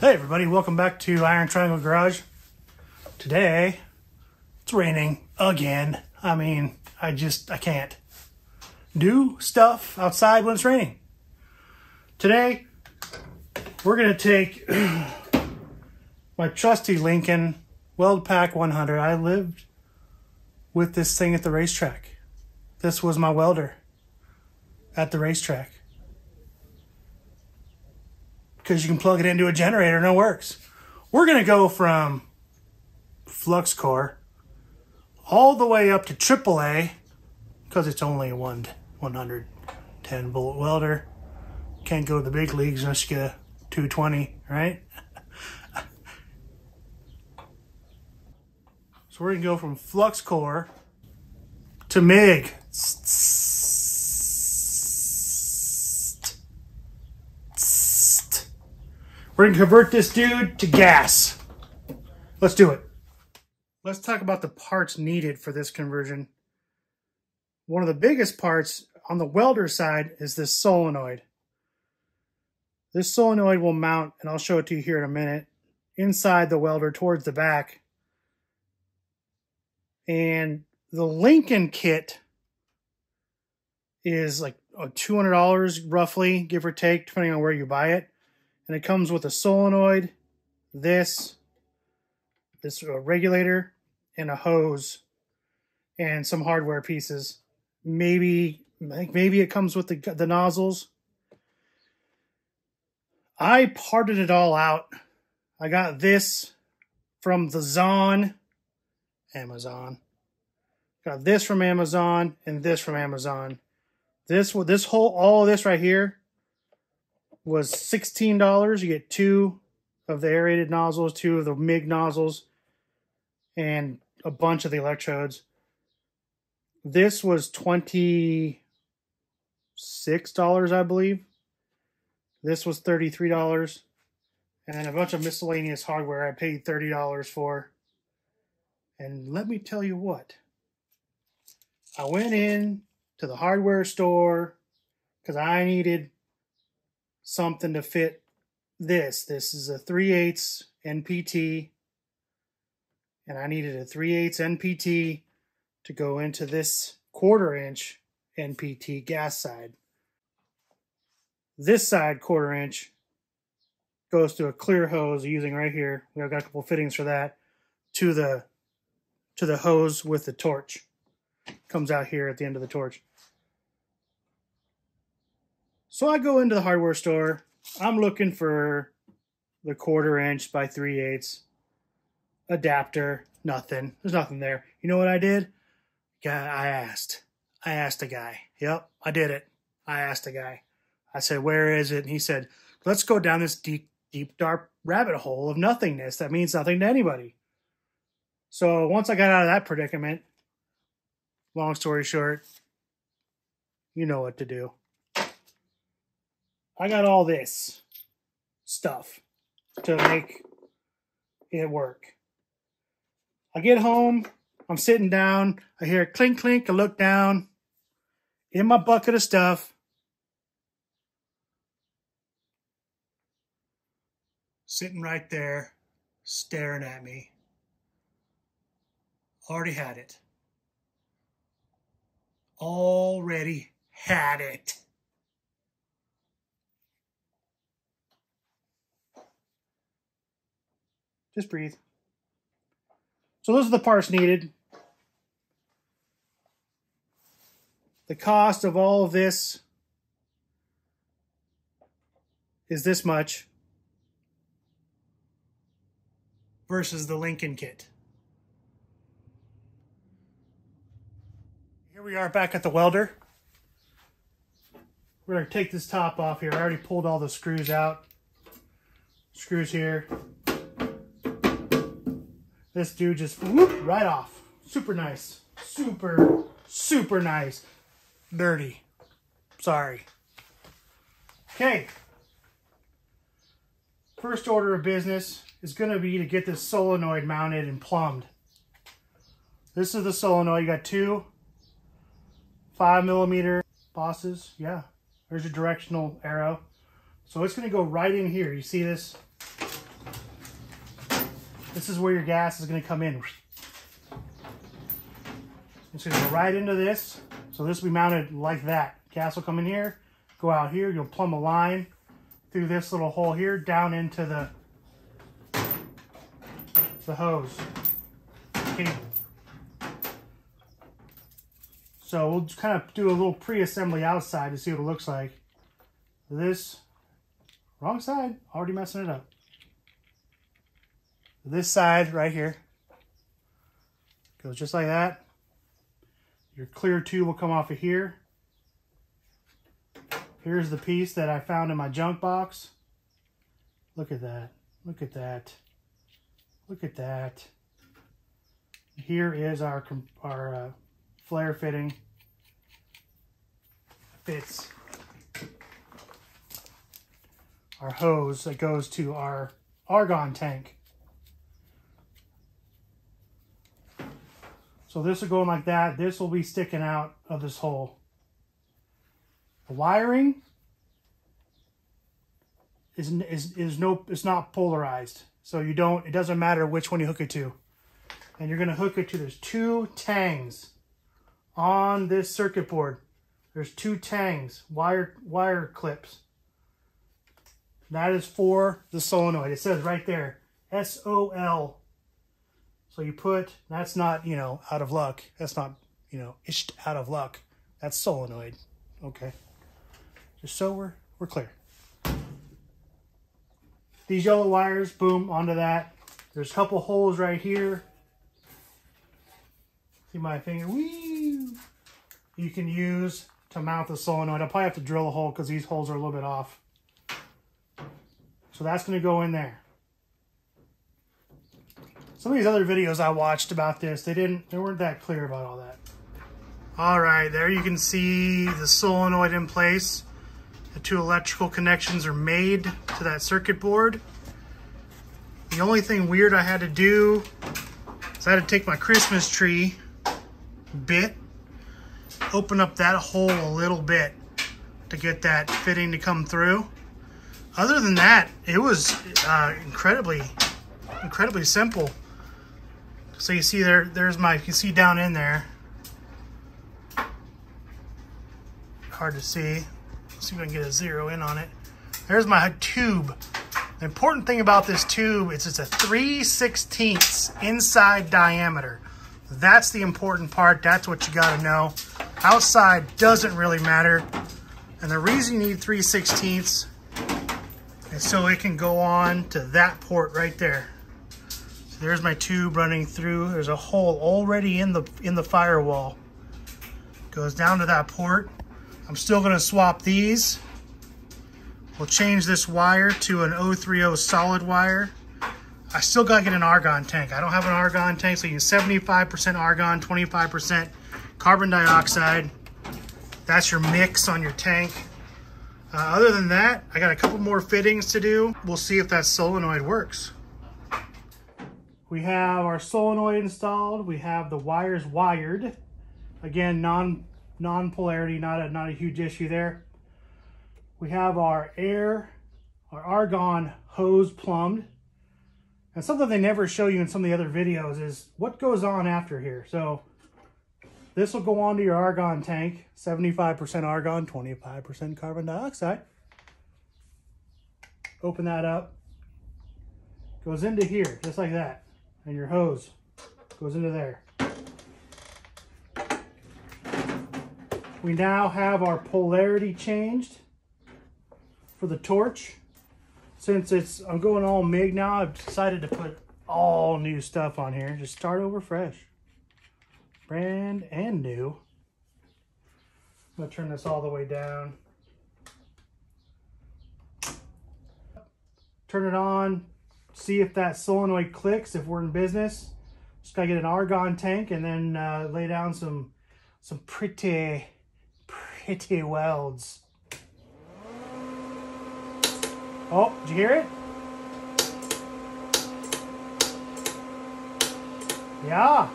Hey everybody, welcome back to Iron Triangle Garage. Today, it's raining again. I mean, I can't do stuff outside when it's raining. Today, we're gonna take my trusty Lincoln Weld Pack 100. I lived with this thing at the racetrack. This was my welder at the racetrack. Because you can plug it into a generator and it works. We're going to go from flux core all the way up to AAA because it's only a 110 volt welder. Can't go to the big leagues unless you get a 220, right? So we're going to go from flux core to MIG. We're going to convert this dude to gas. Let's do it. Let's talk about the parts needed for this conversion. One of the biggest parts on the welder side is this solenoid. This solenoid will mount, and I'll show it to you here in a minute, inside the welder towards the back. And the Lincoln kit is like $200 roughly, give or take, depending on where you buy it. And it comes with a solenoid, this regulator, and a hose, and some hardware pieces. Maybe it comes with the nozzles. I parted it all out. I got this from the Zon, Amazon. Got this from Amazon and this from Amazon. This whole, all of this right here was $16. You get two of the aerated nozzles, two of the MIG nozzles, and a bunch of the electrodes. This was $26, I believe. This was $33. And then a bunch of miscellaneous hardware I paid $30 for. And let me tell you what. I went in to the hardware store because I needed something to fit this. This is a 3/8 NPT, and I needed a 3/8 NPT to go into this 1/4 inch NPT gas side. This side 1/4 inch goes through a clear hose using right here. We've got a couple fittings for that to the hose with the torch. Comes out here at the end of the torch. So I go into the hardware store. I'm looking for the 1/4" by 3/8" adapter. Nothing. There's nothing there. You know what I did? I asked a guy. Yep, I did it. I asked a guy. I said, "Where is it?" And he said, "Let's go down this deep, dark rabbit hole of nothingness that means nothing to anybody." So once I got out of that predicament, long story short, you know what to do. I got all this stuff to make it work. I get home, I'm sitting down, I hear a clink, clink, I look down, in my bucket of stuff, sitting right there, staring at me. Already had it. Already had it. Just breathe. So those are the parts needed. The cost of all of this is this much versus the Lincoln kit. Here we are back at the welder. We're going to take this top off here. I already pulled all the screws out. Screws here. This dude just whoop right off. Super nice. Super, super nice. Dirty. Sorry. Okay. First order of business is going to be to get this solenoid mounted and plumbed. This is the solenoid. You got two 5mm bosses. Yeah. There's your directional arrow. So it's going to go right in here. You see this? This is where your gas is going to come in. It's going to go right into this. So this will be mounted like that. Gas will come in here, go out here. You'll plumb a line through this little hole here down into the hose cable. So we'll just kind of do a little pre-assembly outside to see what it looks like. This, wrong side, already messing it up. This side right here goes just like that. Your clear tube will come off of here. Here's the piece that I found in my junk box. Look at that, look at that, look at that. Here is our flare fitting. Fits our hose that goes to our Argon tank. So this will go in like that. This will be sticking out of this hole. The wiring is not polarized. So you don't, it doesn't matter which one you hook it to. And you're gonna hook it to, there's two tangs on this circuit board. There's two tangs, wire clips. That is for the solenoid. It says right there, SOL. So you put, that's not, you know, out of luck. That's not, you know, ished out of luck. That's solenoid, okay? Just so we're clear. These yellow wires, boom, onto that. There's a couple holes right here. See my finger? Whee! You can use to mount the solenoid. I'll probably have to drill a hole because these holes are a little bit off. So that's going to go in there. Some of these other videos I watched about this, they weren't that clear about all that. All right, there you can see the solenoid in place. The two electrical connections are made to that circuit board. The only thing weird I had to do is I had to take my Christmas tree bit, open up that hole a little bit to get that fitting to come through. Other than that, it was incredibly simple. So you see there's my, you can see down in there. Hard to see. Let's see if I can get a zero in on it. There's my tube. The important thing about this tube is it's a 3/16 inside diameter. That's the important part. That's what you gotta know. Outside doesn't really matter. And the reason you need 3/16 is so it can go on to that port right there. There's my tube running through. There's a hole already in the firewall. Goes down to that port. I'm still gonna swap these. We'll change this wire to an 030 solid wire. I still gotta get an Argon tank. I don't have an Argon tank, so you can 75% Argon, 25% carbon dioxide. That's your mix on your tank. Other than that, I got a couple more fittings to do. We'll see if that solenoid works. We have our solenoid installed. We have the wires wired. Again, non-polarity, not a huge issue there. We have our Argon hose plumbed. And something they never show you in some of the other videos is what goes on after here. So this will go onto your Argon tank, 75% Argon, 25% carbon dioxide. Open that up. Goes into here, just like that. And your hose goes into there. We now have our polarity changed for the torch. Since I'm going all MIG now, I've decided to put all new stuff on here. Just start over fresh. Brand and new. I'm gonna turn this all the way down. Turn it on, see if that solenoid clicks, if we're in business. Just gotta get an Argon tank and then lay down some pretty welds. Oh, did you hear it? Yeah.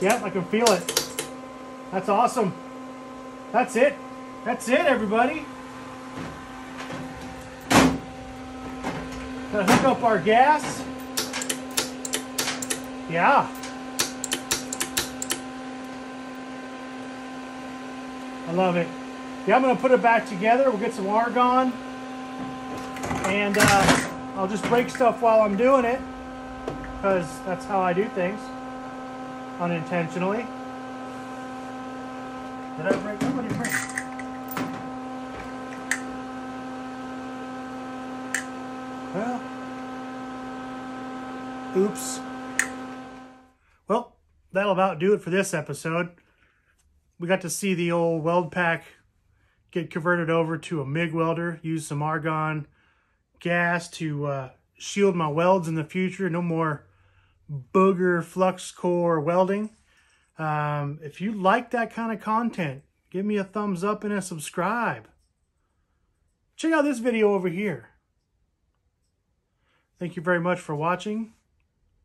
Yep, I can feel it. That's awesome. That's it. That's it, everybody. Gonna hook up our gas. Yeah. I love it. Yeah, I'm going to put it back together. We'll get some argon. And I'll just break stuff while I'm doing it, because that's how I do things, unintentionally. Did I break? What did I break? Well, oops. Well, that'll about do it for this episode. We got to see the old weld pack get converted over to a MIG welder, use some argon gas to shield my welds in the future. No more booger flux core welding. If you like that kind of content, give me a thumbs up and a subscribe. Check out this video over here. Thank you very much for watching.